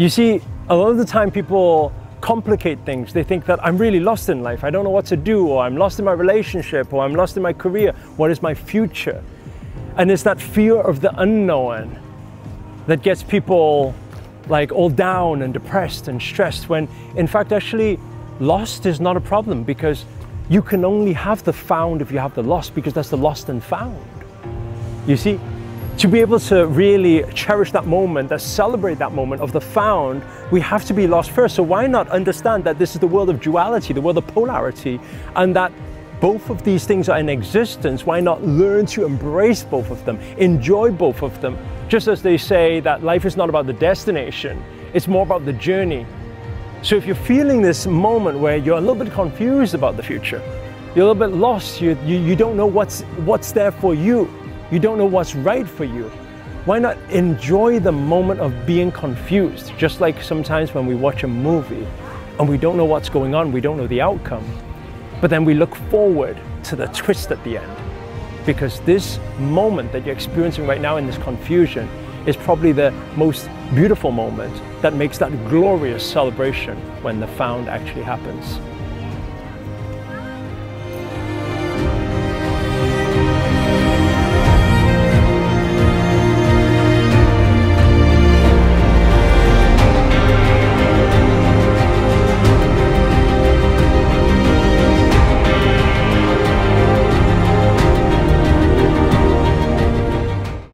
You see, a lot of the time people complicate things. They think that I'm really lost in life, I don't know what to do, or I'm lost in my relationship, or I'm lost in my career, what is my future? And it's that fear of the unknown that gets people like all down and depressed and stressed, when in fact actually lost is not a problem, because you can only have the found if you have the lost, because that's the lost and found. You see, to be able to really cherish that moment, to celebrate that moment of the found, we have to be lost first. So why not understand that this is the world of duality, the world of polarity, and that both of these things are in existence? Why not learn to embrace both of them, enjoy both of them? Just as they say that life is not about the destination, it's more about the journey. So if you're feeling this moment where you're a little bit confused about the future, you're a little bit lost, you don't know what's there for you, you don't know what's right for you, why not enjoy the moment of being confused? Just like sometimes when we watch a movie and we don't know what's going on, we don't know the outcome, but then we look forward to the twist at the end, because this moment that you're experiencing right now in this confusion is probably the most beautiful moment that makes that glorious celebration when the found actually happens.